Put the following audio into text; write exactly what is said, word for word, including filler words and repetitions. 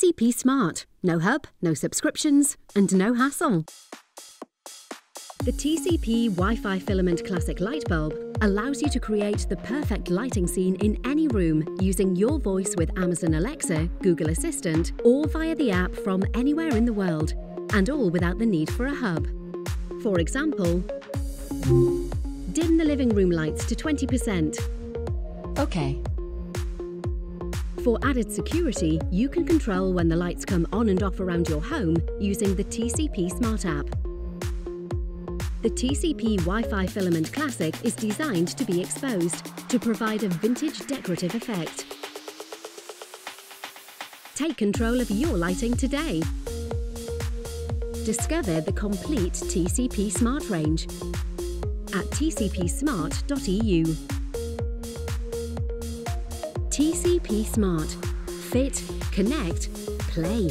T C P Smart. No hub, no subscriptions, and no hassle. The T C P Wi-Fi Filament Classic light bulb allows you to create the perfect lighting scene in any room using your voice with Amazon Alexa, Google Assistant, or via the app from anywhere in the world, and all without the need for a hub. For example, dim the living room lights to twenty percent. Okay. For added security, you can control when the lights come on and off around your home using the T C P Smart app. The T C P Wi-Fi Filament Classic is designed to be exposed to provide a vintage decorative effect. Take control of your lighting today. Discover the complete T C P Smart range at t c p smart dot e u. T C P Smart. Fit, connect, play.